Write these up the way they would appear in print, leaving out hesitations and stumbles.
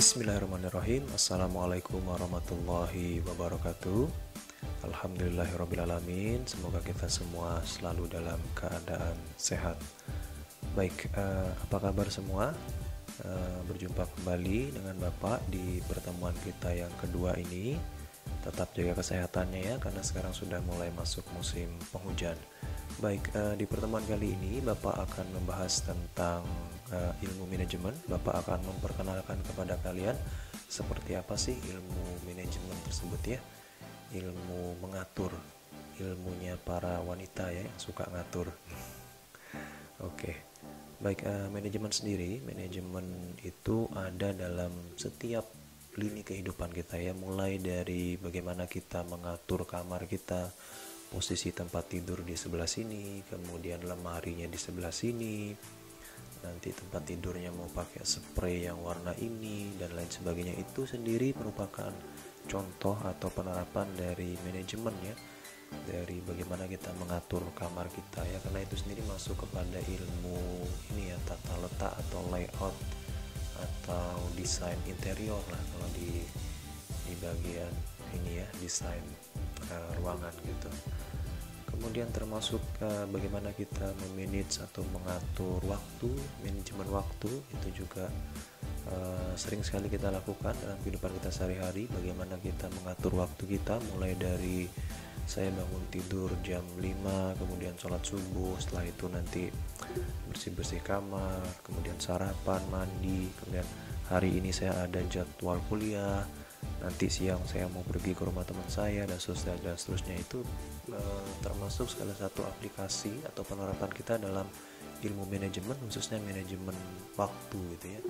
Bismillahirrahmanirrahim. Assalamualaikum warahmatullahi wabarakatuh. Alhamdulillahirrabbilalamin. Semoga kita semua selalu dalam keadaan sehat. Baik, apa kabar semua? Berjumpa kembali dengan Bapak di pertemuan kita yang kedua ini. Tetap jaga kesehatannya ya, karena sekarang sudah mulai masuk musim penghujan. Baik, di pertemuan kali ini Bapak akan membahas tentang ilmu manajemen. Bapak akan memperkenalkan kepada kalian seperti apa sih ilmu manajemen tersebut ya, ilmu mengatur, ilmunya para wanita ya yang suka ngatur. Oke, baik, manajemen sendiri, manajemen itu ada dalam setiap lini kehidupan kita ya, mulai dari bagaimana kita mengatur kamar kita, posisi tempat tidur di sebelah sini, kemudian lemarinya di sebelah sini, nanti tempat tidurnya mau pakai spray yang warna ini dan lain sebagainya. Itu sendiri merupakan contoh atau penerapan dari manajemen ya, dari bagaimana kita mengatur kamar kita ya, karena itu sendiri masuk kepada ilmu ini ya, tata letak atau layout atau desain interior lah kalau di bagian ini ya, desain ruangan gitu. Kemudian termasuk bagaimana kita memanage atau mengatur waktu, manajemen waktu itu juga sering sekali kita lakukan dalam kehidupan kita sehari-hari. Bagaimana kita mengatur waktu kita, mulai dari saya bangun tidur jam 5, kemudian sholat subuh, setelah itu nanti bersih-bersih kamar, kemudian sarapan, mandi, kemudian hari ini saya ada jadwal kuliah, nanti siang saya mau pergi ke rumah teman saya dan seterusnya. Itu termasuk salah satu aplikasi atau penerapan kita dalam ilmu manajemen, khususnya manajemen waktu gitu ya.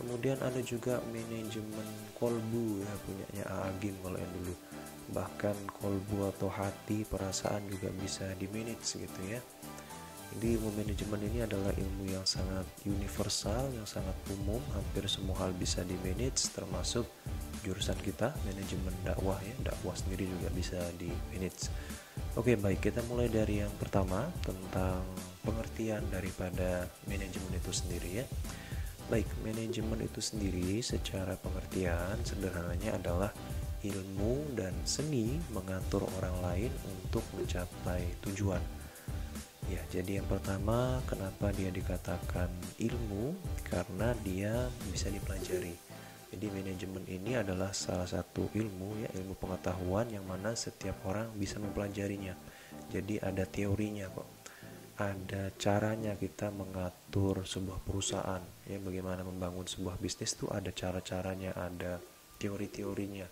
Kemudian ada juga manajemen kolbu ya, punyanya Agim kalau yang dulu. Bahkan kolbu atau hati, perasaan juga bisa di manage gitu ya. Jadi ilmu manajemen ini adalah ilmu yang sangat universal, yang sangat umum, hampir semua hal bisa di manage, termasuk jurusan kita manajemen dakwah ya, dakwah sendiri juga bisa di manage. Oke, baik, kita mulai dari yang pertama tentang pengertian daripada manajemen itu sendiri ya. Baik, manajemen itu sendiri secara pengertian sederhananya adalah ilmu dan seni mengatur orang lain untuk mencapai tujuan. Ya, jadi yang pertama, kenapa dia dikatakan ilmu? Karena dia bisa dipelajari. Jadi manajemen ini adalah salah satu ilmu ya, ilmu pengetahuan yang mana setiap orang bisa mempelajarinya. Jadi ada teorinya kok, ada caranya kita mengatur sebuah perusahaan ya, bagaimana membangun sebuah bisnis tuh ada cara-caranya, ada teori-teorinya,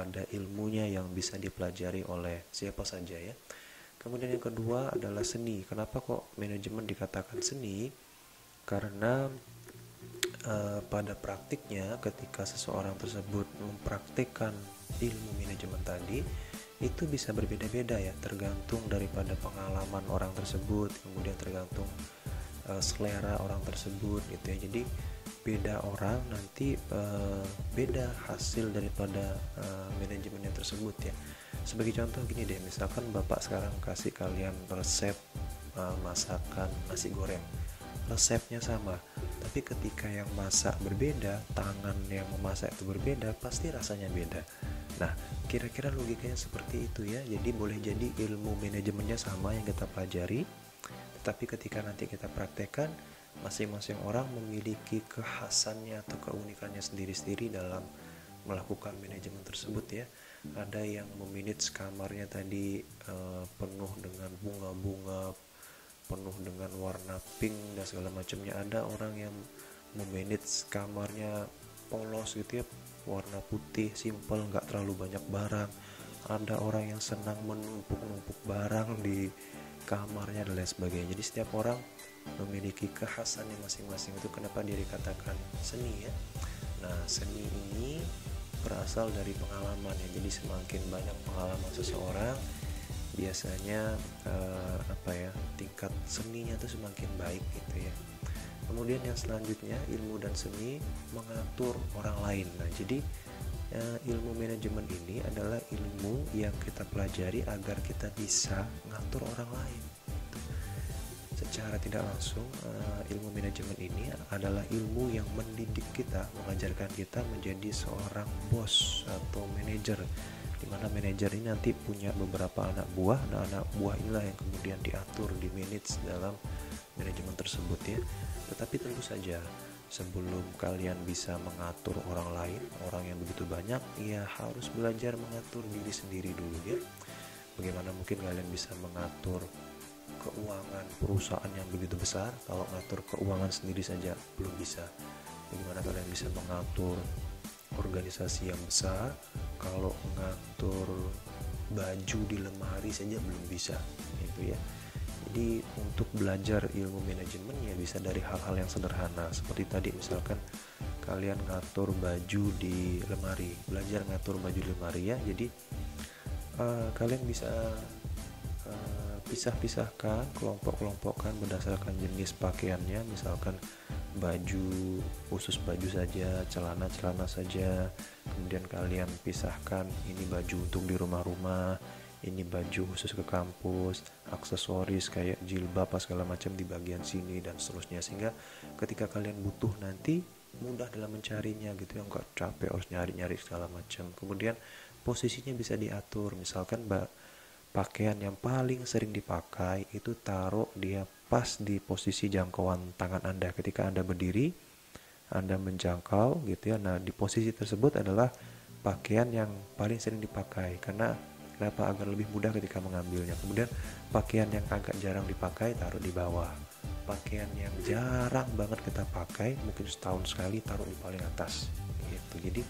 ada ilmunya yang bisa dipelajari oleh siapa saja ya. Kemudian yang kedua adalah seni. Kenapa kok manajemen dikatakan seni? Karena pada praktiknya ketika seseorang tersebut mempraktikkan ilmu manajemen tadi, itu bisa berbeda-beda ya, tergantung daripada pengalaman orang tersebut, kemudian tergantung selera orang tersebut gitu ya. Jadi beda orang nanti beda hasil daripada manajemennya tersebut ya. Sebagai contoh gini deh, misalkan Bapak sekarang kasih kalian resep masakan nasi goreng. Resepnya sama, tapi ketika yang masak berbeda, tangan yang memasak itu berbeda, pasti rasanya beda. Nah, kira-kira logikanya seperti itu ya. Jadi boleh jadi ilmu manajemennya sama yang kita pelajari, tetapi ketika nanti kita praktekkan, masing-masing orang memiliki kekhasannya atau keunikannya sendiri-sendiri dalam melakukan manajemen tersebut ya. Ada yang memanage kamarnya tadi penuh dengan bunga-bunga, penuh dengan warna pink dan segala macamnya. Ada orang yang memanage kamarnya polos gitu ya, warna putih, simple, nggak terlalu banyak barang. Ada orang yang senang menumpuk-numpuk barang di kamarnya dan lain sebagainya. Jadi setiap orang memiliki kekhasannya masing-masing. Itu kenapa dia dikatakan seni ya. Nah, seni ini berasal dari pengalaman ya. Jadi semakin banyak pengalaman seseorang, biasanya tingkat seninya itu semakin baik gitu ya. Kemudian yang selanjutnya, ilmu dan seni mengatur orang lain. Nah, jadi ilmu manajemen ini adalah ilmu yang kita pelajari agar kita bisa mengatur orang lain. Secara tidak langsung, ilmu manajemen ini adalah ilmu yang mendidik kita, mengajarkan kita menjadi seorang bos atau manajer, di mana manajer ini nanti punya beberapa anak buah. Nah, anak buah inilah yang kemudian diatur, dimanage dalam manajemen tersebut ya. Tetapi tentu saja sebelum kalian bisa mengatur orang lain, orang yang begitu banyak, ya harus belajar mengatur diri sendiri dulu ya. Bagaimana mungkin kalian bisa mengatur keuangan perusahaan yang begitu besar kalau ngatur keuangan sendiri saja belum bisa? Bagaimana kalian bisa mengatur organisasi yang besar kalau ngatur baju di lemari saja belum bisa, gitu ya. Jadi untuk belajar ilmu manajemen ya bisa dari hal-hal yang sederhana seperti tadi, misalkan kalian ngatur baju di lemari, belajar ngatur baju di lemari ya. Jadi kalian bisa pisah-pisahkan, kelompok-kelompokkan berdasarkan jenis pakaiannya, misalkan baju, khusus baju saja, celana-celana saja, kemudian kalian pisahkan ini baju untuk di rumah-rumah, ini baju khusus ke kampus, aksesoris kayak jilbab apa segala macam di bagian sini dan seterusnya, sehingga ketika kalian butuh nanti mudah dalam mencarinya gitu ya, nggak capek harus nyari-nyari segala macam. Kemudian posisinya bisa diatur, misalkan pakaian yang paling sering dipakai itu taruh dia pas di posisi jangkauan tangan Anda ketika Anda berdiri, Anda menjangkau gitu ya. Nah, di posisi tersebut adalah pakaian yang paling sering dipakai, karena kenapa? Agar lebih mudah ketika mengambilnya. Kemudian pakaian yang agak jarang dipakai taruh di bawah, pakaian yang jarang banget kita pakai mungkin setahun sekali taruh di paling atas gitu. Jadi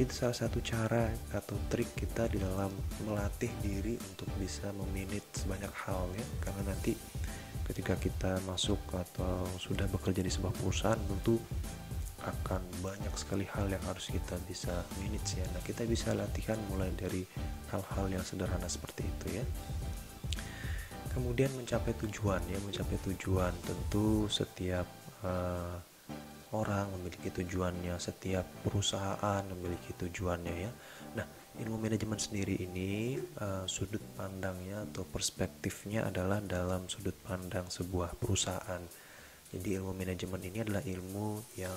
itu salah satu cara atau trik kita di dalam melatih diri untuk bisa memanage banyak hal ya, karena nanti ketika kita masuk atau sudah bekerja di sebuah perusahaan tentu akan banyak sekali hal yang harus kita bisa manage ya. Nah, kita bisa latihan mulai dari hal-hal yang sederhana seperti itu ya. Kemudian mencapai tujuan ya, mencapai tujuan tentu setiap orang memiliki tujuannya, setiap perusahaan memiliki tujuannya ya. Nah, ilmu manajemen sendiri ini sudut pandangnya atau perspektifnya adalah dalam sudut pandang sebuah perusahaan. Jadi ilmu manajemen ini adalah ilmu yang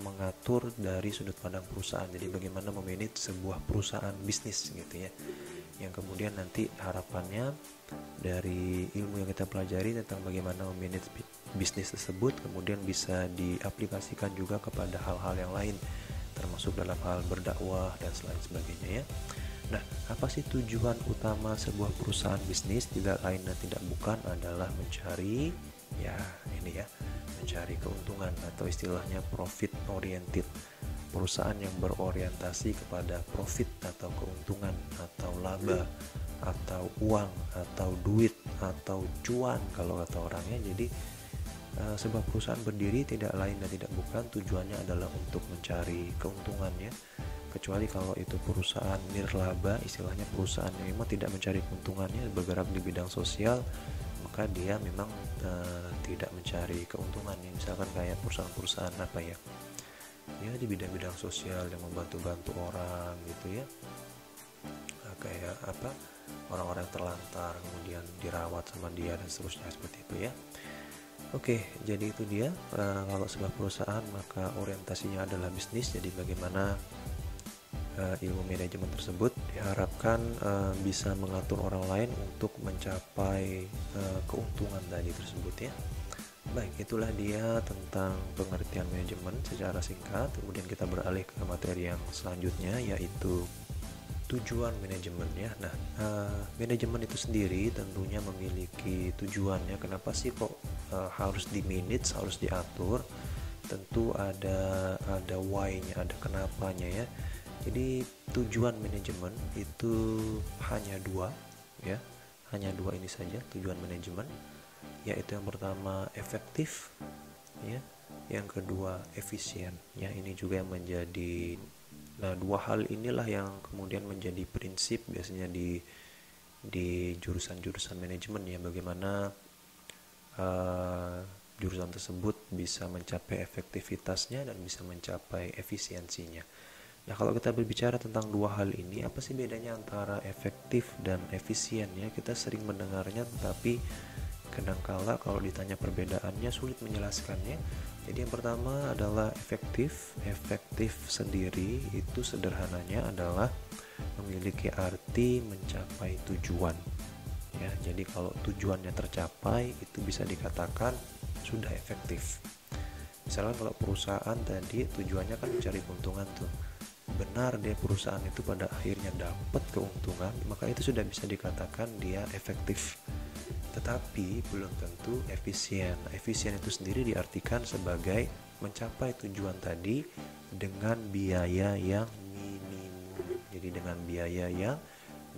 mengatur dari sudut pandang perusahaan. Jadi bagaimana memanage sebuah perusahaan bisnis gitu ya. Yang kemudian nanti harapannya dari ilmu yang kita pelajari tentang bagaimana memanage bisnis tersebut kemudian bisa diaplikasikan juga kepada hal-hal yang lain, termasuk dalam hal berdakwah dan lain sebagainya ya. Nah, apa sih tujuan utama sebuah perusahaan bisnis? Tidak lain dan tidak bukan adalah mencari mencari keuntungan atau istilahnya profit oriented. Perusahaan yang berorientasi kepada profit atau keuntungan atau laba atau uang atau duit atau cuan kalau kata orangnya. Jadi sebuah perusahaan berdiri tidak lain dan tidak bukan tujuannya adalah untuk mencari keuntungannya, kecuali kalau itu perusahaan nirlaba, istilahnya perusahaan yang memang tidak mencari keuntungannya, bergerak di bidang sosial, maka dia memang tidak mencari keuntungannya. Misalkan kayak perusahaan-perusahaan apa ya, ya di bidang-bidang sosial yang membantu-bantu orang gitu ya, kayak apa, orang-orang yang terlantar kemudian dirawat sama dia dan seterusnya seperti itu ya. Oke, jadi itu dia, kalau sebuah perusahaan maka orientasinya adalah bisnis. Jadi bagaimana ilmu manajemen tersebut diharapkan bisa mengatur orang lain untuk mencapai keuntungan tadi tersebut ya. Baik, itulah dia tentang pengertian manajemen secara singkat. Kemudian kita beralih ke materi yang selanjutnya, yaitu tujuan manajemen ya. Nah, manajemen itu sendiri tentunya memiliki tujuannya. Kenapa sih kok harus di-manage, harus diatur? Tentu ada why-nya, ada kenapanya ya. Jadi tujuan manajemen itu hanya dua ya, hanya dua ini saja tujuan manajemen, yaitu yang pertama efektif ya, yang kedua efisien ya. Ini juga yang menjadi, nah dua hal inilah yang kemudian menjadi prinsip biasanya di jurusan-jurusan manajemen ya, bagaimana jurusan tersebut bisa mencapai efektivitasnya dan bisa mencapai efisiensinya. Nah, kalau kita berbicara tentang dua hal ini, apa sih bedanya antara efektif dan efisien? Ya, kita sering mendengarnya, tetapi kadangkala kalau ditanya perbedaannya sulit menjelaskannya. Jadi yang pertama adalah efektif. Efektif sendiri itu sederhananya adalah memiliki arti mencapai tujuan. Ya, jadi kalau tujuannya tercapai, itu bisa dikatakan sudah efektif. Misalnya kalau perusahaan tadi tujuannya kan mencari keuntungan tuh. Benar dia perusahaan itu pada akhirnya dapat keuntungan, maka itu sudah bisa dikatakan dia efektif. Tetapi belum tentu efisien. Efisien itu sendiri diartikan sebagai mencapai tujuan tadi dengan biaya yang minimum. Jadi dengan biaya yang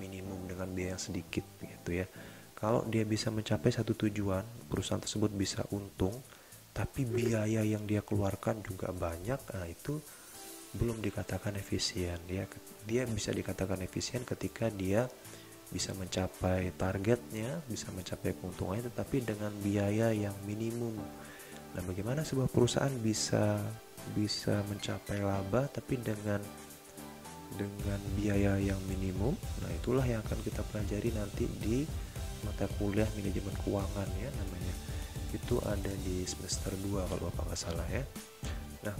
minimum, dengan biaya yang sedikit gitu ya. Kalau dia bisa mencapai satu tujuan, perusahaan tersebut bisa untung, tapi biaya yang dia keluarkan juga banyak, nah itu belum dikatakan efisien. Dia bisa dikatakan efisien ketika dia bisa mencapai targetnya, bisa mencapai keuntungannya, tetapi dengan biaya yang minimum. Nah, bagaimana sebuah perusahaan bisa mencapai laba tapi dengan biaya yang minimum? Nah, itulah yang akan kita pelajari nanti di mata kuliah manajemen keuangan ya namanya. Itu ada di semester 2 kalau Bapak nggak salah ya. Nah,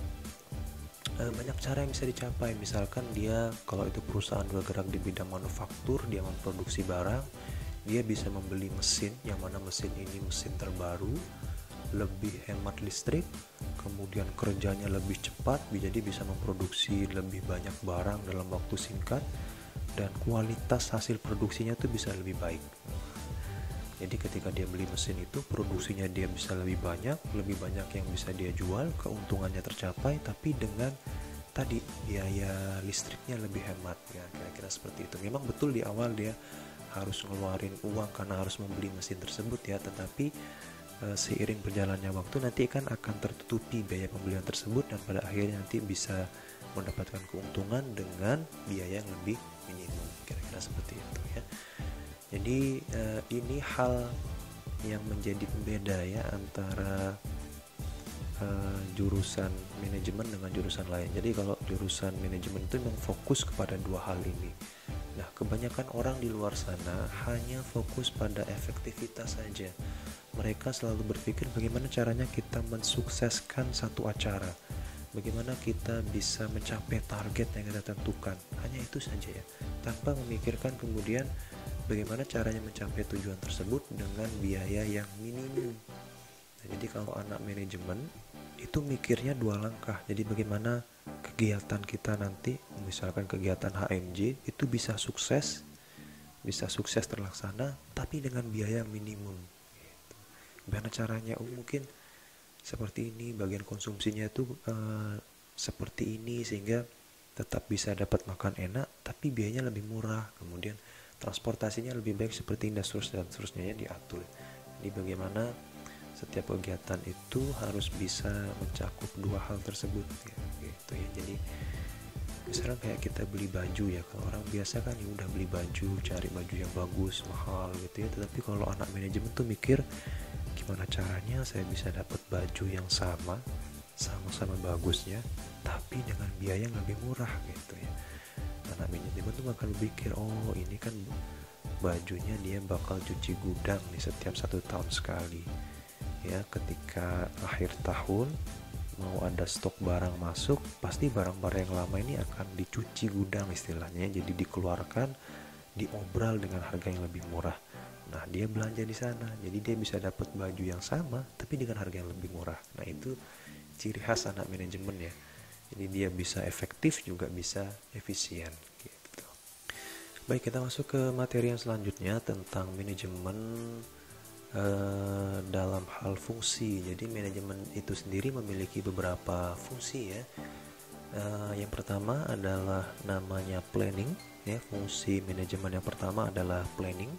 banyak cara yang bisa dicapai. Misalkan dia, kalau itu perusahaan bergerak di bidang manufaktur, dia memproduksi barang, dia bisa membeli mesin, yang mana mesin ini mesin terbaru, lebih hemat listrik, kemudian kerjanya lebih cepat, jadi bisa memproduksi lebih banyak barang dalam waktu singkat, dan kualitas hasil produksinya itu bisa lebih baik. Jadi ketika dia beli mesin itu, produksinya dia bisa lebih banyak yang bisa dia jual, keuntungannya tercapai, tapi dengan tadi biaya listriknya lebih hemat, ya kira-kira seperti itu. Memang betul di awal dia harus ngeluarin uang karena harus membeli mesin tersebut ya, tetapi seiring berjalannya waktu nanti kan akan tertutupi biaya pembelian tersebut, dan pada akhirnya nanti bisa mendapatkan keuntungan dengan biaya yang lebih minimum, kira-kira seperti itu ya. Jadi ini hal yang menjadi pembeda ya antara jurusan manajemen dengan jurusan lain. Jadi kalau jurusan manajemen itu memang fokus kepada dua hal ini. Nah, kebanyakan orang di luar sana hanya fokus pada efektivitas saja. Mereka selalu berpikir bagaimana caranya kita mensukseskan satu acara, bagaimana kita bisa mencapai target yang kita tentukan. Hanya itu saja ya, tanpa memikirkan kemudian bagaimana caranya mencapai tujuan tersebut dengan biaya yang minimum. Nah, jadi kalau anak manajemen itu mikirnya dua langkah. Jadi bagaimana kegiatan kita nanti, misalkan kegiatan HMJ itu bisa sukses terlaksana tapi dengan biaya minimum. Bagaimana caranya? Oh, mungkin seperti ini, bagian konsumsinya itu seperti ini sehingga tetap bisa dapat makan enak tapi biayanya lebih murah. Kemudian transportasinya lebih baik seperti industri dan seterusnya, diatur. Jadi bagaimana setiap kegiatan itu harus bisa mencakup dua hal tersebut ya, gitu ya. Jadi misalnya kayak kita beli baju ya, kalau orang biasa kan ya udah beli baju, cari baju yang bagus, mahal gitu ya. Tetapi kalau anak manajemen tuh mikir gimana caranya saya bisa dapat baju yang sama-sama bagusnya tapi dengan biaya yang lebih murah gitu ya. Anak manajemen tuh bakal berpikir, oh ini kan bajunya dia bakal cuci gudang nih setiap 1 tahun sekali ya, ketika akhir tahun mau ada stok barang masuk, pasti barang-barang yang lama ini akan dicuci gudang istilahnya, jadi dikeluarkan, diobral dengan harga yang lebih murah. Nah, dia belanja di sana, jadi dia bisa dapat baju yang sama tapi dengan harga yang lebih murah. Nah, itu ciri khas anak manajemen ya. Jadi dia bisa efektif juga bisa efisien gitu. Baik, kita masuk ke materi yang selanjutnya tentang manajemen dalam hal fungsi. Jadi manajemen itu sendiri memiliki beberapa fungsi ya. Yang pertama adalah namanya planning ya. Fungsi manajemen yang pertama adalah planning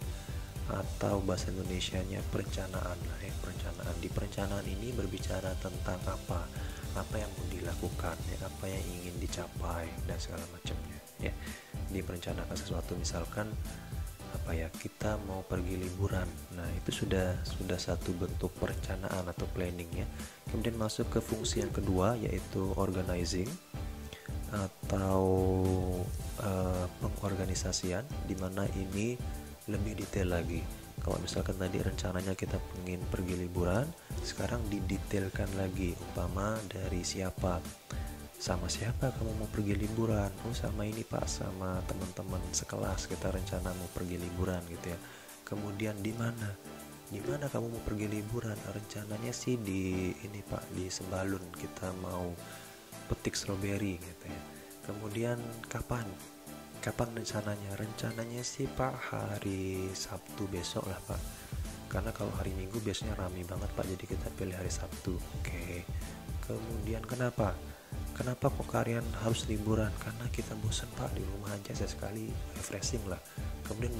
atau bahasa Indonesianya perencanaan. Perencanaan. Di perencanaan ini berbicara tentang apa yang mau dilakukan ya, apa yang ingin dicapai dan segala macamnya ya. Diperencanakan sesuatu, misalkan apa ya, kita mau pergi liburan. Nah, itu sudah satu bentuk perencanaan atau planning ya. Kemudian masuk ke fungsi yang kedua yaitu organizing. atau pengorganisasian, dimana ini lebih detail lagi. Kalau misalkan tadi rencananya kita ingin pergi liburan, sekarang didetailkan lagi, umpama dari siapa, sama siapa kamu mau pergi liburan. Oh, sama ini Pak, sama teman-teman sekelas kita rencana mau pergi liburan gitu ya. Kemudian di mana kamu mau pergi liburan? Rencananya sih di ini Pak, di Sembalun, kita mau petik stroberi gitu ya. Kemudian kapan rencananya? Rencananya sih Pak hari Sabtu besok lah Pak, karena kalau hari Minggu biasanya ramai banget Pak, jadi kita pilih hari Sabtu. Oke. Kemudian kenapa kok kalian harus liburan? Karena kita bosan Pak di rumah aja, sesekali refreshing lah. Kemudian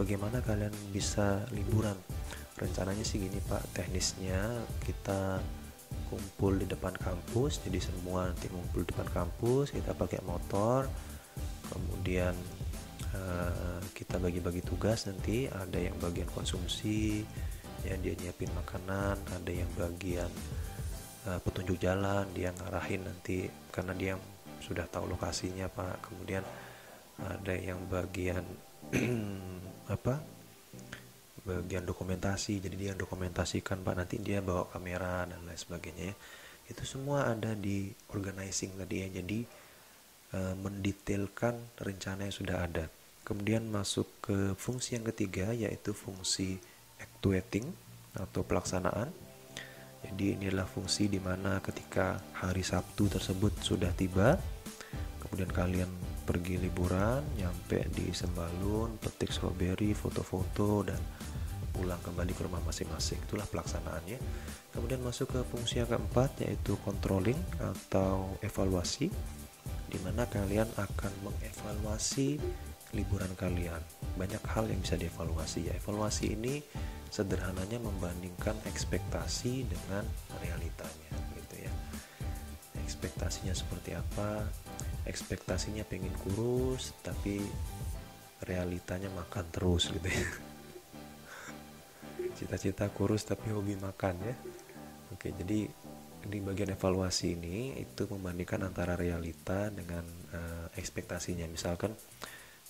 bagaimana kalian bisa liburan? Rencananya sih gini Pak, teknisnya kita kumpul di depan kampus, jadi semua nanti kumpul di depan kampus, kita pakai motor. Kemudian kita bagi-bagi tugas nanti, ada yang bagian konsumsi, ya dia nyiapin makanan, ada yang bagian petunjuk jalan, dia ngarahin nanti karena dia sudah tahu lokasinya Pak. Kemudian ada yang bagian bagian dokumentasi, jadi dia dokumentasikan Pak, nanti dia bawa kamera dan lain sebagainya. Itu semua ada di organizing tadi ya, jadi mendetailkan rencana yang sudah ada. Kemudian masuk ke fungsi yang ketiga, yaitu fungsi actuating atau pelaksanaan. Jadi inilah fungsi dimana ketika hari Sabtu tersebut sudah tiba, kemudian kalian pergi liburan, nyampe di Sembalun, petik stroberi, foto-foto, dan pulang kembali ke rumah masing-masing. Itulah pelaksanaannya. Kemudian masuk ke fungsi yang keempat, yaitu controlling atau evaluasi, di mana kalian akan mengevaluasi liburan kalian. Banyak hal yang bisa dievaluasi ya. Evaluasi ini sederhananya membandingkan ekspektasi dengan realitanya gitu ya. Ekspektasinya seperti apa? Ekspektasinya pengen kurus tapi realitanya makan terus gitu ya. Cita-cita kurus tapi hobi makan ya. Oke, jadi di bagian evaluasi ini itu membandingkan antara realita dengan ekspektasinya. Misalkan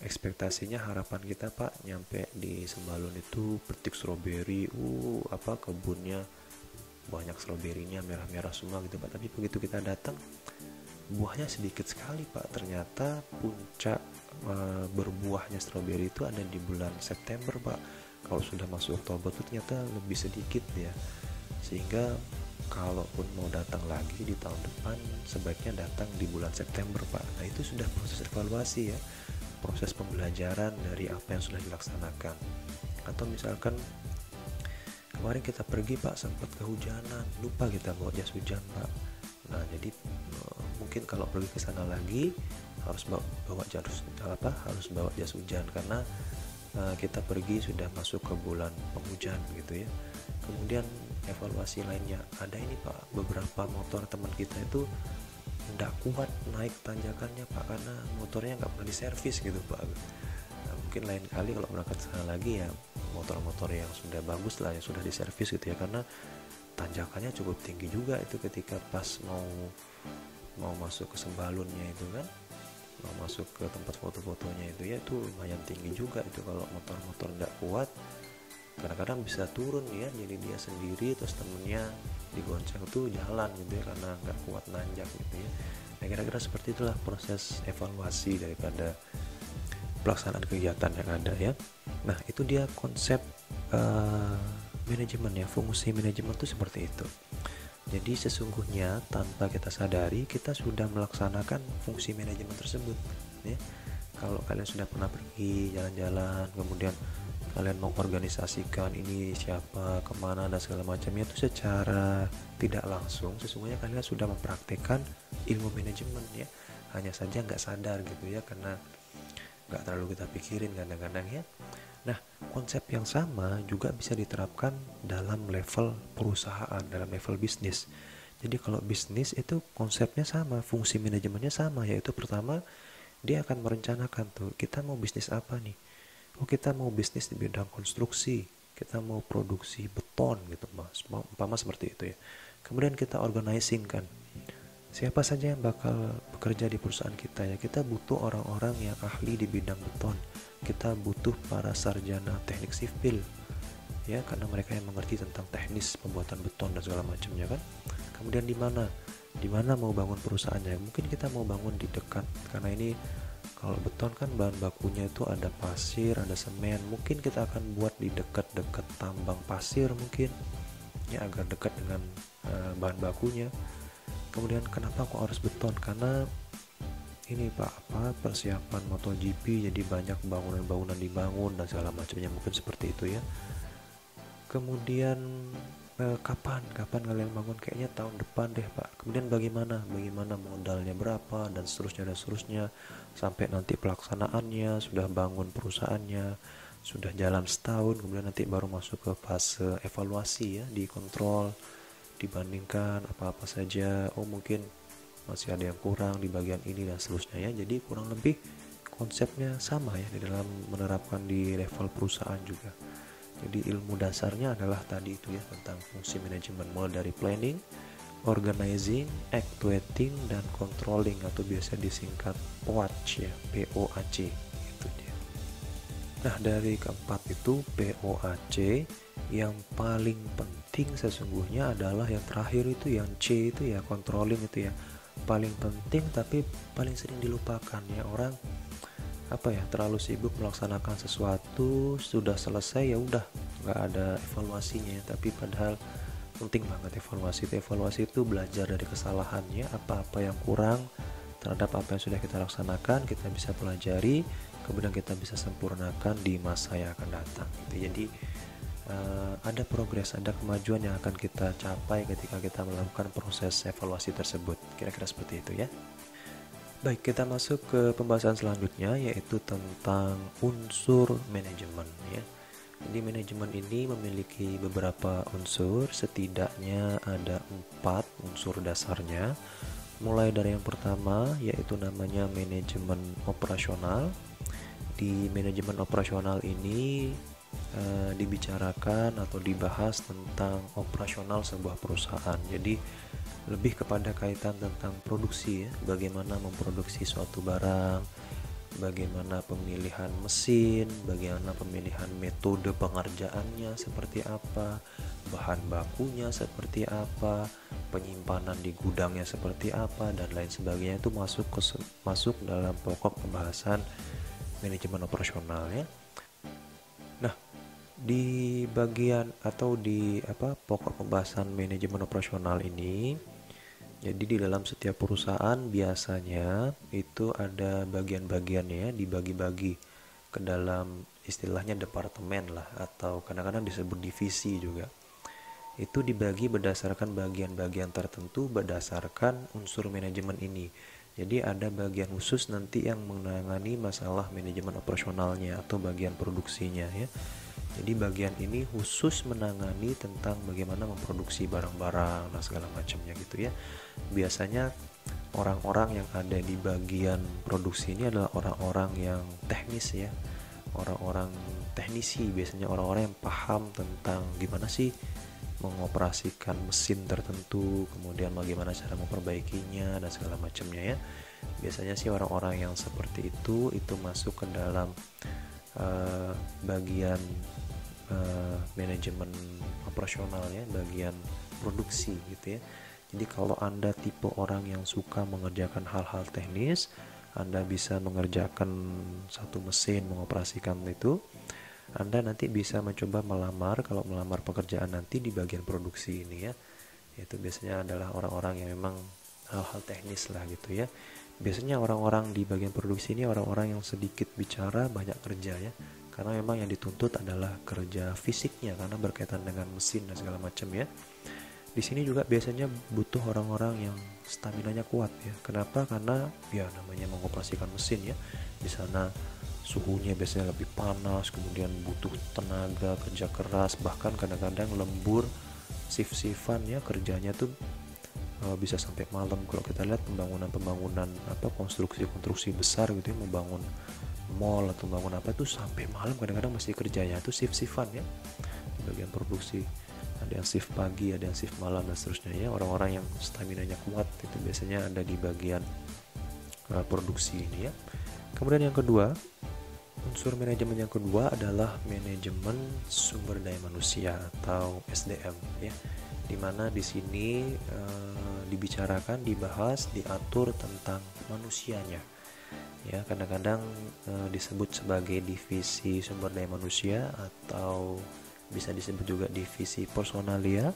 ekspektasinya harapan kita Pak nyampe di Sembalun itu petik stroberi, kebunnya banyak stroberinya, merah-merah semua gitu Pak. Tapi begitu kita datang buahnya sedikit sekali Pak. Ternyata puncak berbuahnya stroberi itu ada di bulan September Pak. Kalau sudah masuk Oktober itu ternyata lebih sedikit ya. Sehingga kalaupun mau datang lagi di tahun depan, sebaiknya datang di bulan September Pak. Nah itu sudah proses evaluasi ya, proses pembelajaran dari apa yang sudah dilaksanakan. Atau misalkan kemarin kita pergi Pak, sempat kehujanan, lupa kita bawa jas hujan Pak. Nah jadi mungkin kalau pergi ke sana lagi harus bawa jas hujan, karena kita pergi sudah masuk ke bulan penghujan gitu ya. Kemudian evaluasi lainnya, ada ini Pak, beberapa motor teman kita itu tidak kuat naik tanjakannya Pak, karena motornya nggak pernah diservis gitu Pak. Nah, mungkin lain kali kalau berangkat sana lagi ya, motor-motor yang sudah bagus lah, yang sudah diservis gitu ya, karena tanjakannya cukup tinggi juga itu ketika pas mau masuk ke Sembalunnya itu kan, mau masuk ke tempat foto-fotonya itu ya, itu lumayan tinggi juga itu. Kalau motor-motor nggak kuat kadang-kadang bisa turun ya, jadi dia sendiri terus temennya digonceng tuh jalan gitu ya, karena nggak kuat nanjak gitu ya. Nah kira-kira seperti itulah proses evaluasi daripada pelaksanaan kegiatan yang ada ya. Nah itu dia konsep manajemen ya, fungsi manajemen tuh seperti itu. Jadi sesungguhnya tanpa kita sadari kita sudah melaksanakan fungsi manajemen tersebut ya. Kalau kalian sudah pernah pergi jalan-jalan, kemudian kalian mengorganisasikan ini siapa, kemana, dan segala macamnya, itu secara tidak langsung sesungguhnya kalian sudah mempraktekkan ilmu manajemen ya. Hanya saja nggak sadar gitu ya, karena nggak terlalu kita pikirin kadang-kadang ya. Nah konsep yang sama juga bisa diterapkan dalam level perusahaan, dalam level bisnis. Jadi kalau bisnis itu konsepnya sama, fungsi manajemennya sama, yaitu pertama dia akan merencanakan tuh kita mau bisnis apa nih. Oh, kita mau bisnis di bidang konstruksi, kita mau produksi beton gitu Mas, umpama seperti itu ya. Kemudian kita organizing kan, Siapa saja yang bakal bekerja di perusahaan kita ya? Kita butuh orang-orang yang ahli di bidang beton. Kita butuh para sarjana teknik sipil, ya, karena mereka yang mengerti tentang teknis pembuatan beton dan segala macamnya kan. Kemudian di mana mau bangun perusahaannya? Mungkin kita mau bangun di dekat, karena ini kalau beton kan bahan bakunya itu ada pasir, ada semen. Mungkin kita akan buat di dekat-dekat tambang pasir mungkin, ya, agar dekat dengan bahan bakunya. Kemudian kenapa kok harus beton? Karena ini persiapan MotoGP, jadi banyak bangunan-bangunan dibangun dan segala macamnya, mungkin seperti itu ya. Kemudian kapan kalian bangun? Kayaknya tahun depan deh Pak. Kemudian bagaimana modalnya berapa dan seterusnya sampai nanti pelaksanaannya, sudah bangun perusahaannya, sudah jalan setahun, kemudian nanti baru masuk ke fase evaluasi ya, dikontrol, dibandingkan apa-apa saja, oh mungkin masih ada yang kurang di bagian ini dan seterusnya ya. Jadi kurang lebih konsepnya sama ya di dalam menerapkan di level perusahaan juga. Jadi ilmu dasarnya adalah tadi itu ya, tentang fungsi manajemen, mulai dari planning, organizing, actuating, dan controlling, atau biasa disingkat POAC ya, POAC itu dia. Nah, dari keempat itu POAC yang paling penting sesungguhnya adalah yang terakhir itu, yang C itu ya, controlling itu ya, paling penting tapi paling sering dilupakan ya. Orang terlalu sibuk melaksanakan sesuatu, sudah selesai ya udah, nggak ada evaluasinya. Tapi padahal penting banget evaluasi itu. Evaluasi itu belajar dari kesalahannya, apa-apa yang kurang terhadap apa yang sudah kita laksanakan, kita bisa pelajari, kemudian kita bisa sempurnakan di masa yang akan datang gitu. Jadi ada progres, ada kemajuan yang akan kita capai ketika kita melakukan proses evaluasi tersebut, kira-kira seperti itu ya. Baik, kita masuk ke pembahasan selanjutnya, yaitu tentang unsur manajemen ya. Jadi manajemen ini memiliki beberapa unsur, setidaknya ada 4 unsur dasarnya. Mulai dari yang pertama, yaitu namanya manajemen operasional. Di manajemen operasional ini dibicarakan atau dibahas tentang operasional sebuah perusahaan. Jadi lebih kepada kaitan tentang produksi ya, bagaimana memproduksi suatu barang, bagaimana pemilihan mesin, bagaimana pemilihan metode pengerjaannya seperti apa, bahan bakunya seperti apa, penyimpanan di gudangnya seperti apa, dan lain sebagainya. Itu masuk dalam pokok pembahasan manajemen operasional ya. Di bagian atau di pokok pembahasan manajemen operasional ini, jadi di dalam setiap perusahaan biasanya itu ada bagian-bagiannya ya, dibagi-bagi ke dalam istilahnya departemen lah, atau kadang-kadang disebut divisi juga. Itu dibagi berdasarkan bagian-bagian tertentu berdasarkan unsur manajemen ini. Jadi ada bagian khusus nanti yang menangani masalah manajemen operasionalnya atau bagian produksinya ya. Jadi bagian ini khusus menangani tentang bagaimana memproduksi barang-barang dan segala macamnya gitu ya. Biasanya orang-orang yang ada di bagian produksi ini adalah orang-orang yang teknis ya, orang-orang teknisi, biasanya orang-orang yang paham tentang gimana sih mengoperasikan mesin tertentu, kemudian bagaimana cara memperbaikinya dan segala macamnya ya. Biasanya sih orang-orang yang seperti itu masuk ke dalam bagian manajemen operasional ya, bagian produksi gitu ya. Jadi kalau Anda tipe orang yang suka mengerjakan hal-hal teknis, Anda bisa mengerjakan satu mesin, mengoperasikan itu, Anda nanti bisa mencoba melamar, kalau melamar pekerjaan nanti di bagian produksi ini ya. Itu biasanya adalah orang-orang yang memang hal-hal teknis lah gitu ya. Biasanya orang-orang di bagian produksi ini orang-orang yang sedikit bicara banyak kerja ya, karena memang yang dituntut adalah kerja fisiknya, karena berkaitan dengan mesin dan segala macam ya. Di sini juga biasanya butuh orang-orang yang staminanya kuat ya. Kenapa? Karena ya namanya mengoperasikan mesin ya, di sana suhunya biasanya lebih panas, kemudian butuh tenaga kerja keras, bahkan kadang-kadang lembur, shift-shiftan ya, kerjanya tuh bisa sampai malam. Kalau kita lihat pembangunan konstruksi besar gitu ya, membangun mall atau bangun itu sampai malam kadang-kadang masih kerjanya itu shift-shiftan ya di bagian produksi. ada yang shift pagi, ada yang shift malam dan seterusnya ya. Orang-orang yang staminanya kuat itu biasanya ada di bagian produksi ini ya. Kemudian yang kedua, unsur manajemen yang kedua adalah manajemen sumber daya manusia atau SDM ya. Dimana di sini dibicarakan, dibahas, diatur tentang manusianya. Ya, kadang-kadang disebut sebagai divisi sumber daya manusia atau bisa disebut juga divisi personalia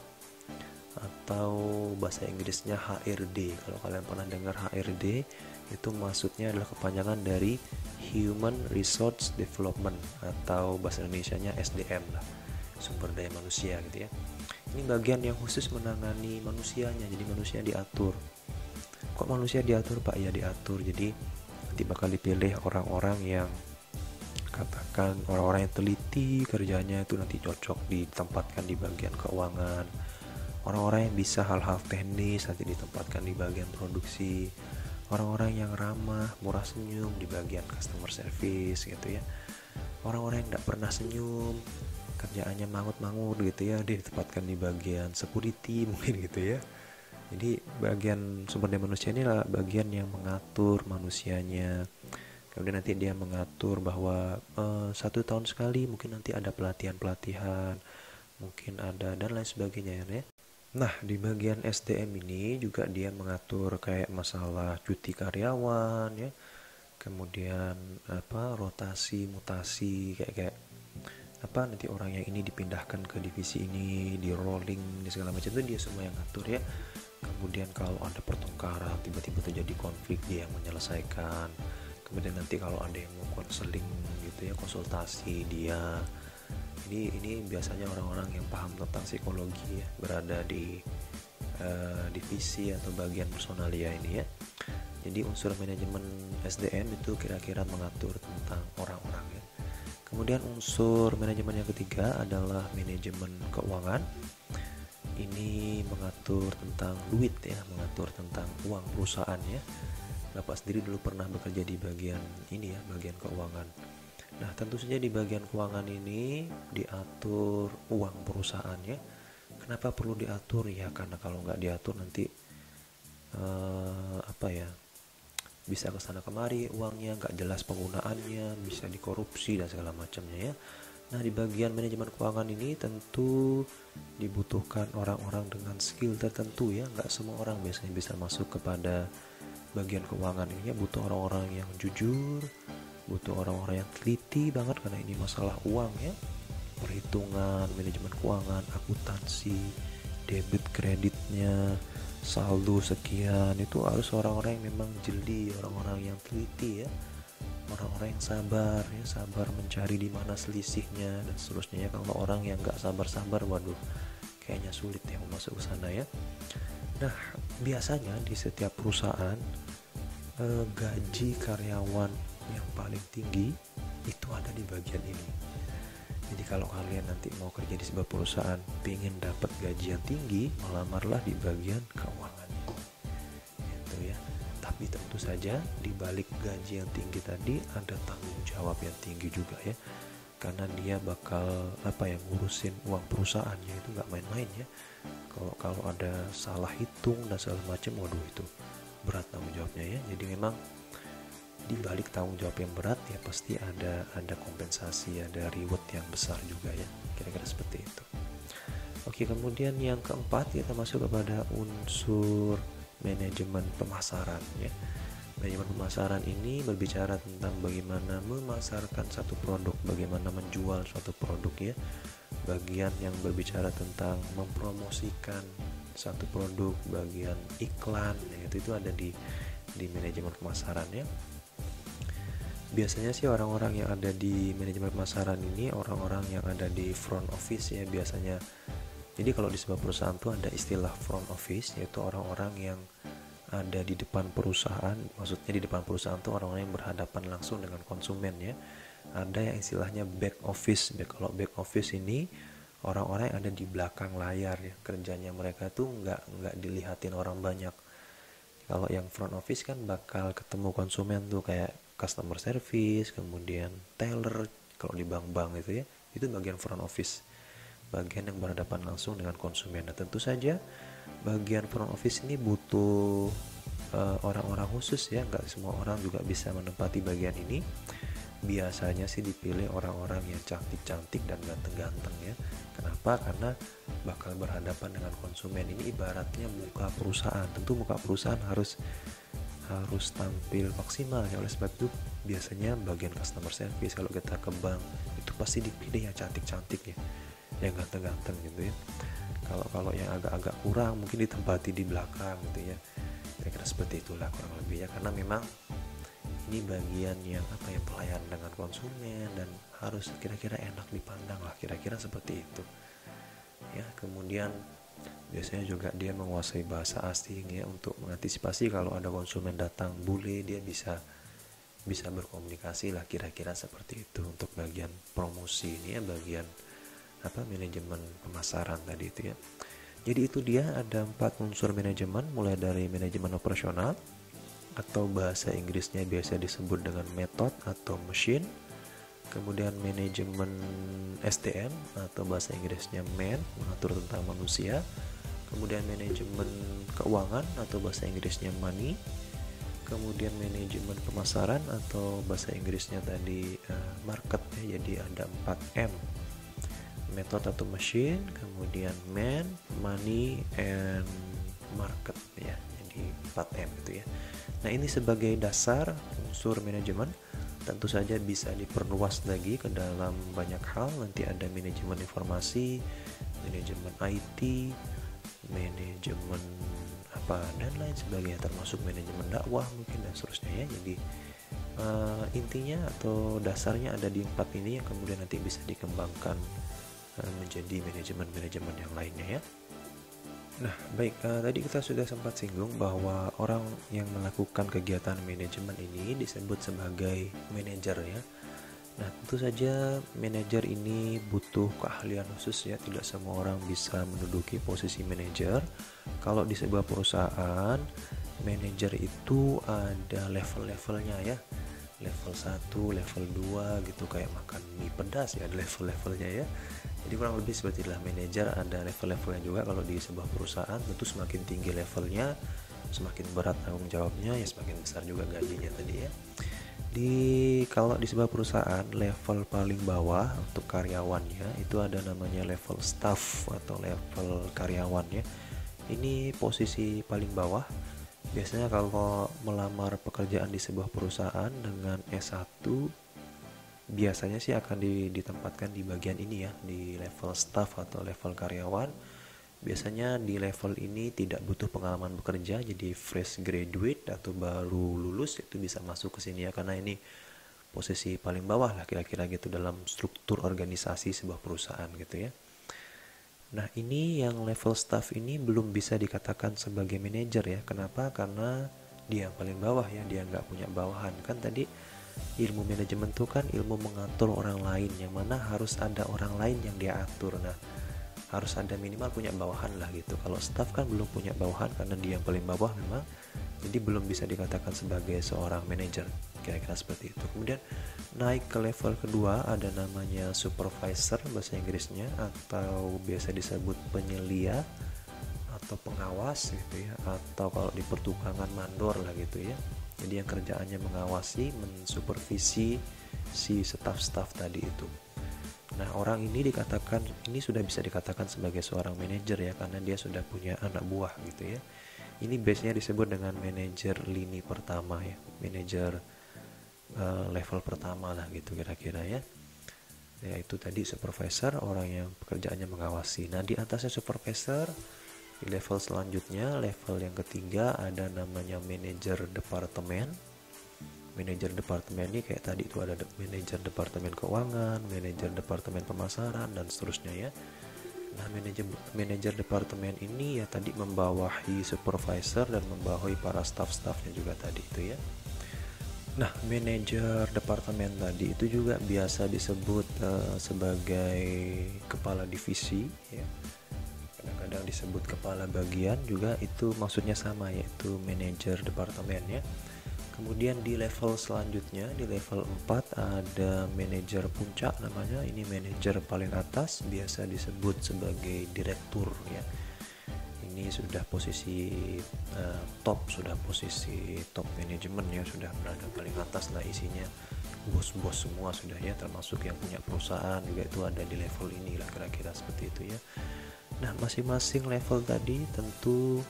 atau bahasa Inggrisnya HRD. Kalau kalian pernah dengar HRD, itu maksudnya adalah kepanjangan dari Human Resource Development atau bahasa Indonesianya SDM lah, sumber daya manusia gitu ya. Ini bagian yang khusus menangani manusianya, jadi manusia diatur. Kok manusia diatur, Pak? Ya diatur, jadi nanti bakal dipilih orang-orang yang katakan orang-orang yang teliti kerjanya itu nanti cocok ditempatkan di bagian keuangan, orang-orang yang bisa hal-hal teknis nanti ditempatkan di bagian produksi, orang-orang yang ramah, murah senyum di bagian customer service gitu ya, orang-orang yang tidak pernah senyum kerjaannya mangut-mangut gitu ya ditempatkan di bagian security mungkin gitu ya. Jadi bagian sumber daya manusia ini adalah bagian yang mengatur manusianya. Kemudian nanti dia mengatur bahwa 1 tahun sekali mungkin nanti ada pelatihan-pelatihan, mungkin ada dan lain sebagainya ya. Nah di bagian SDM ini juga dia mengatur kayak masalah cuti karyawan ya. Kemudian apa rotasi, mutasi kayak apa nanti orang yang ini dipindahkan ke divisi ini, di rolling, di segala macam itu dia semua yang ngatur ya. Kemudian kalau ada pertengkaran, tiba-tiba terjadi konflik, dia yang menyelesaikan. Kemudian nanti kalau ada yang mau konseling gitu ya, konsultasi dia. Ini biasanya orang-orang yang paham tentang psikologi ya, berada di divisi atau bagian personalia ini ya. Jadi unsur manajemen SDM itu kira-kira mengatur tentang orang-orang ya. Kemudian unsur manajemen yang ketiga adalah manajemen keuangan. Ini mengatur tentang duit ya, mengatur tentang uang perusahaan ya. Bapak sendiri dulu pernah bekerja di bagian ini ya, bagian keuangan. Nah tentu saja di bagian keuangan ini diatur uang perusahaan ya. Kenapa perlu diatur ya? Karena kalau nggak diatur nanti apa ya, bisa kesana kemari uangnya, nggak jelas penggunaannya, bisa dikorupsi dan segala macamnya ya. Nah di bagian manajemen keuangan ini tentu dibutuhkan orang-orang dengan skill tertentu ya. Nggak semua orang biasanya bisa masuk kepada bagian keuangan ini ya. Butuh orang-orang yang jujur, butuh orang-orang yang teliti banget karena ini masalah uang ya. Perhitungan, manajemen keuangan, akuntansi, debit kreditnya, saldo sekian, itu harus orang-orang yang memang jeli, orang-orang yang teliti ya. Orang-orang yang sabar ya, sabar mencari di mana selisihnya dan seterusnya ya. Kalau orang yang nggak sabar-sabar, waduh kayaknya sulit ya masuk ke sana ya. Nah biasanya di setiap perusahaan gaji karyawan yang paling tinggi itu ada di bagian ini. Jadi kalau kalian nanti mau kerja di sebuah perusahaan pengen dapat gaji yang tinggi, melamarlah di bagian keuangan itu ya. Tapi tentu saja di balik gaji yang tinggi tadi ada tanggung jawab yang tinggi juga ya, karena dia bakal apa ya, ngurusin uang perusahaannya itu nggak main-main ya. Kalau ada salah hitung dan segala macam, waduh itu berat tanggung jawabnya ya. Jadi memang di balik tanggung jawab yang berat ya pasti ada kompensasi, ada reward yang besar juga ya, kira-kira seperti itu. Oke, kemudian yang keempat kita masuk kepada unsur manajemen pemasaran ya. Manajemen pemasaran ini berbicara tentang bagaimana memasarkan satu produk, bagaimana menjual suatu produk ya. Bagian yang berbicara tentang mempromosikan satu produk, bagian iklan yaitu itu ada di manajemen pemasaran ya. Biasanya sih orang-orang yang ada di manajemen pemasaran ini orang-orang yang ada di front office ya biasanya. Jadi kalau di sebuah perusahaan tuh ada istilah front office, yaitu orang-orang yang ada di depan perusahaan. Maksudnya di depan perusahaan tuh orang-orang yang berhadapan langsung dengan konsumen ya. Ada yang istilahnya back office. Kalau back office ini orang-orang yang ada di belakang layar ya. Kerjanya mereka tuh nggak dilihatin orang banyak. Kalau yang front office kan bakal ketemu konsumen tuh kayak customer service, kemudian teller kalau di bank-bank gitu ya. Itu bagian front office. bagian yang berhadapan langsung dengan konsumen. Nah, tentu saja bagian front office ini butuh orang-orang khusus ya, nggak semua orang juga bisa menempati bagian ini. Biasanya sih dipilih orang-orang yang cantik-cantik dan ganteng-ganteng ya. Kenapa? Karena bakal berhadapan dengan konsumen. Ini ibaratnya muka perusahaan. Tentu muka perusahaan harus tampil maksimal ya. Oleh sebab itu biasanya bagian customer service kalau kita ke bank itu pasti dipilih yang cantik-cantik ya, yang ganteng-ganteng gitu ya. Kalau yang agak-agag kurang mungkin ditempati di belakang gitu ya. Kira-kira seperti itulah kurang lebih ya, karena memang ini bagian yang apa ya, pelayanan dengan konsumen dan harus kira-kira enak dipandang lah, kira-kira seperti itu ya. Kemudian biasanya juga dia menguasai bahasa asing ya, untuk mengantisipasi kalau ada konsumen datang bule dia bisa berkomunikasi lah, kira-kira seperti itu. Untuk bagian promosi ini ya, bagian apa, manajemen pemasaran tadi itu ya. Jadi itu dia, ada 4 unsur manajemen, mulai dari manajemen operasional atau bahasa Inggrisnya biasa disebut dengan method atau machine, kemudian manajemen SDM atau bahasa Inggrisnya man, mengatur tentang manusia, kemudian manajemen keuangan atau bahasa Inggrisnya money, kemudian manajemen pemasaran atau bahasa Inggrisnya tadi market ya. Jadi ada 4 M, method atau machine, kemudian man, money, and market ya. Jadi 4 M itu ya. Nah, ini sebagai dasar unsur manajemen, tentu saja bisa diperluas lagi ke dalam banyak hal. Nanti ada manajemen informasi, manajemen IT, manajemen apa dan lain sebagainya, termasuk manajemen dakwah mungkin dan seterusnya ya. Jadi intinya atau dasarnya ada di 4 ini yang kemudian nanti bisa dikembangkan menjadi manajemen-manajemen yang lainnya ya. Nah baik, tadi kita sudah sempat singgung bahwa orang yang melakukan kegiatan manajemen ini disebut sebagai manajer ya. Nah tentu saja manajer ini butuh keahlian khusus ya, tidak semua orang bisa menduduki posisi manajer. Kalau di sebuah perusahaan, manajer itu ada level-levelnya ya, level 1, level 2 gitu, kayak makan mie pedas ya, ada level-levelnya ya. Jadi kurang lebih seperti itulah manajer, ada level-levelnya juga kalau di sebuah perusahaan. Tentu semakin tinggi levelnya, semakin berat tanggung jawabnya ya, semakin besar juga gajinya tadi ya. Kalau di sebuah perusahaan, level paling bawah untuk karyawannya itu ada namanya level staff atau level karyawannya. Ini posisi paling bawah. Biasanya kalau melamar pekerjaan di sebuah perusahaan dengan S1 biasanya sih akan ditempatkan di bagian ini ya, di level staff atau level karyawan. Biasanya di level ini tidak butuh pengalaman bekerja, jadi fresh graduate atau baru lulus itu bisa masuk ke sini ya, karena ini posisi paling bawah lah kira-kira gitu dalam struktur organisasi sebuah perusahaan gitu ya. Nah ini yang level staff ini belum bisa dikatakan sebagai manajer ya. Kenapa? Karena dia yang paling bawah ya, dia nggak punya bawahan. Kan tadi ilmu manajemen itu kan ilmu mengatur orang lain, yang mana harus ada orang lain yang dia atur. Nah harus ada minimal punya bawahan lah gitu. Kalau staff kan belum punya bawahan karena dia yang paling bawah memang, jadi belum bisa dikatakan sebagai seorang manajer, kira-kira seperti itu. Kemudian naik ke level kedua ada namanya supervisor bahasa Inggrisnya, atau biasa disebut penyelia atau pengawas gitu ya, atau kalau di pertukangan mandor lah gitu ya. Jadi yang kerjaannya mengawasi, mensupervisi si staff-staff tadi itu. Nah orang ini dikatakan, ini sudah bisa dikatakan sebagai seorang manajer ya, karena dia sudah punya anak buah gitu ya. Ini biasanya disebut dengan manajer lini pertama ya, manajer level pertama lah gitu kira-kira ya. Yaitu tadi supervisor, orang yang pekerjaannya mengawasi. Nah di atasnya supervisor, di level selanjutnya, level yang ketiga ada namanya manajer departemen. Manajer departemen ini kayak tadi itu ada manajer departemen keuangan, manajer departemen pemasaran dan seterusnya ya. Nah, manajer departemen ini ya tadi membawahi supervisor dan membawahi para staff-staffnya juga tadi itu ya. Nah, manajer departemen tadi itu juga biasa disebut sebagai kepala divisi ya. Kadang-kadang disebut kepala bagian juga, itu maksudnya sama, yaitu manajer departemen ya. Kemudian di level selanjutnya, di level 4 ada manajer puncak namanya. Ini manajer paling atas, biasa disebut sebagai direktur ya. Ini sudah posisi top, sudah posisi top manajemen ya, sudah berada paling atas lah, isinya bos-bos semua sudah ya, termasuk yang punya perusahaan juga itu ada di level ini lah, kira-kira seperti itu ya. Nah, masing-masing level tadi tentu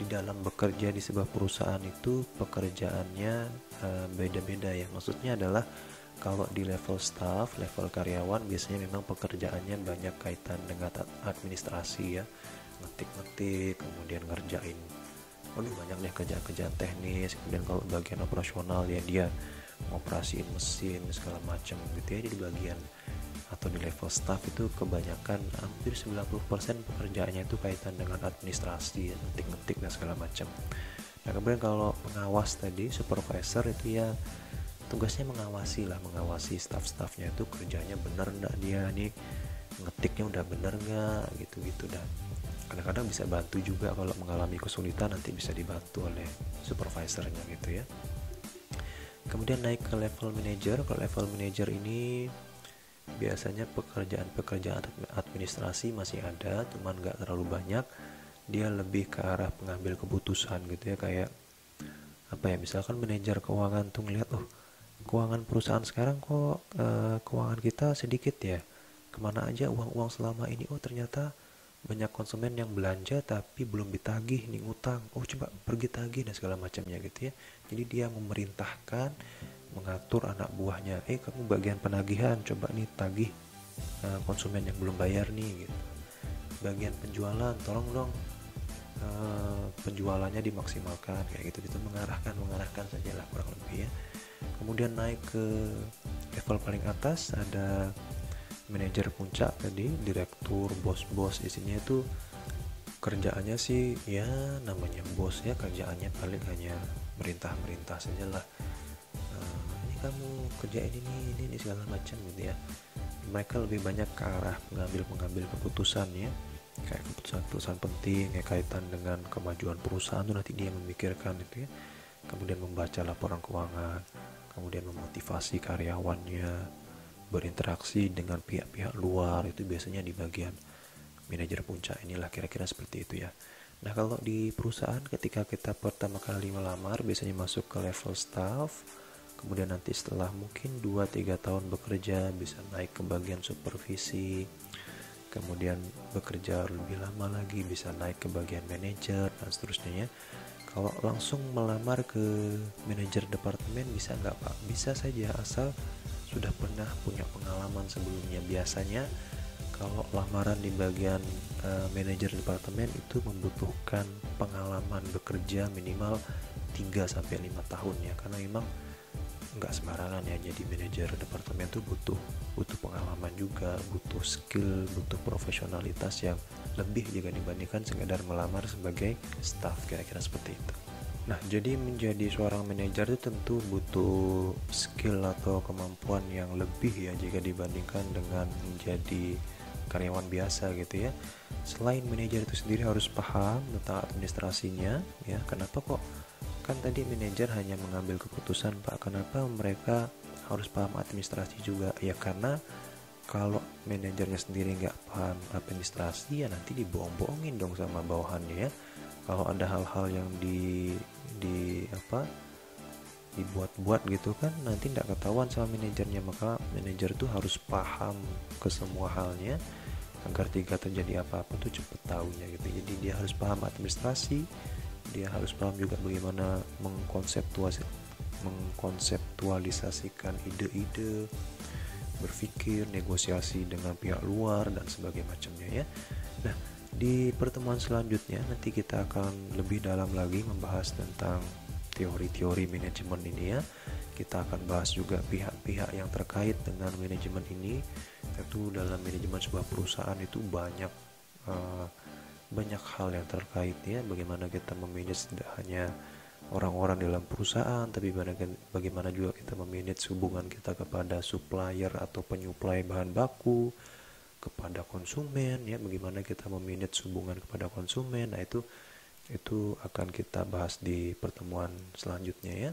di dalam bekerja di sebuah perusahaan itu pekerjaannya beda-beda ya. Maksudnya adalah kalau di level staff, level karyawan biasanya memang pekerjaannya banyak kaitan dengan administrasi ya, ngetik-ngetik, kemudian ngerjain banyak deh kerjaan-kerjaan teknis. Kemudian kalau bagian operasional ya dia ngoperasiin mesin segala macam gitu ya. Jadi bagian atau di level staff itu kebanyakan hampir 90% pekerjaannya itu kaitan dengan administrasi, ngetik-ngetik dan segala macam. Nah, kemudian kalau pengawas tadi, supervisor itu ya tugasnya mengawasi lah, mengawasi staff-staffnya itu kerjanya benar enggak, dia nih ngetiknya udah benar enggak, gitu-gitu. Dan kadang-kadang bisa bantu juga kalau mengalami kesulitan, nanti bisa dibantu oleh supervisornya gitu ya. Kemudian naik ke level manager. Kalau level manager ini biasanya pekerjaan-pekerjaan administrasi masih ada, cuman nggak terlalu banyak. Dia lebih ke arah pengambil keputusan gitu ya, kayak apa ya, misalkan manajer keuangan tuh ngeliat, oh keuangan perusahaan sekarang kok keuangan kita sedikit ya, kemana aja uang-uang selama ini, oh ternyata banyak konsumen yang belanja tapi belum ditagih nih ngutang, oh coba pergi tagih dan segala macamnya gitu ya. Jadi dia memerintahkan, mengatur anak buahnya, kamu bagian penagihan, coba nih tagih konsumen yang belum bayar nih gitu. Bagian penjualan, tolong dong penjualannya dimaksimalkan, kayak gitu. Itu mengarahkan sajalah kurang lebih ya. Kemudian naik ke level paling atas ada manajer puncak tadi, direktur, bos-bos. Isinya itu kerjaannya sih ya, namanya bos ya, kerjaannya paling hanya merintah-merintah sajalah. Kamu kerjain ini segala macam gitu ya. Mereka lebih banyak ke arah pengambil keputusan ya, kayak keputusan penting ya, kaitan dengan kemajuan perusahaan tuh nanti dia memikirkan gitu ya. Kemudian membaca laporan keuangan, kemudian memotivasi karyawannya, berinteraksi dengan pihak-pihak luar, itu biasanya di bagian manajer puncak inilah, kira-kira seperti itu ya. Nah, kalau di perusahaan ketika kita pertama kali melamar biasanya masuk ke level staff. Kemudian nanti setelah mungkin 2-3 tahun bekerja bisa naik ke bagian supervisi. Kemudian bekerja lebih lama lagi bisa naik ke bagian manajer dan seterusnya ya. Kalau langsung melamar ke manajer departemen bisa nggak Pak? Bisa saja asal sudah pernah punya pengalaman sebelumnya. Biasanya kalau lamaran di bagian manajer departemen itu membutuhkan pengalaman bekerja minimal 3-5 tahun ya. Karena memang nggak sembarangan ya, jadi manajer departemen tuh butuh pengalaman juga, butuh skill, butuh profesionalitas yang lebih jika dibandingkan sekadar melamar sebagai staff, kira-kira seperti itu. Nah, jadi menjadi seorang manajer itu tentu butuh skill atau kemampuan yang lebih ya jika dibandingkan dengan menjadi karyawan biasa gitu ya. Selain manajer itu sendiri harus paham tentang administrasinya ya. Kenapa kok kan tadi manajer hanya mengambil keputusan Pak, kenapa mereka harus paham administrasi juga ya? Karena kalau manajernya sendiri nggak paham administrasi ya nanti dibohong-bohongin dong sama bawahannya ya. Kalau ada hal-hal yang dibuat-buat gitu kan nanti nggak ketahuan sama manajernya. Maka manajer tuh harus paham ke semua halnya agar tidak terjadi apa-apa tuh cepet tahunya gitu. Jadi dia harus paham administrasi, dia harus paham juga bagaimana mengkonseptualisasikan ide-ide, berpikir, negosiasi dengan pihak luar dan sebagainya macamnya ya. Nah, di pertemuan selanjutnya nanti kita akan lebih dalam lagi membahas tentang teori-teori manajemen ini ya. Kita akan bahas juga pihak-pihak yang terkait dengan manajemen ini. Tentu dalam manajemen sebuah perusahaan itu banyak hal yang terkait ya, bagaimana kita memanage tidak hanya orang-orang dalam perusahaan, tapi bagaimana juga kita memanage hubungan kita kepada supplier atau penyuplai bahan baku, kepada konsumen ya, bagaimana kita memanage hubungan kepada konsumen. Nah, itu akan kita bahas di pertemuan selanjutnya ya.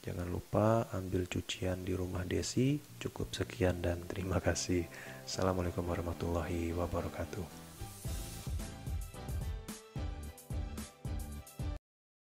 Jangan lupa ambil cucian di rumah Desi. Cukup sekian dan terima kasih. Assalamualaikum warahmatullahi wabarakatuh.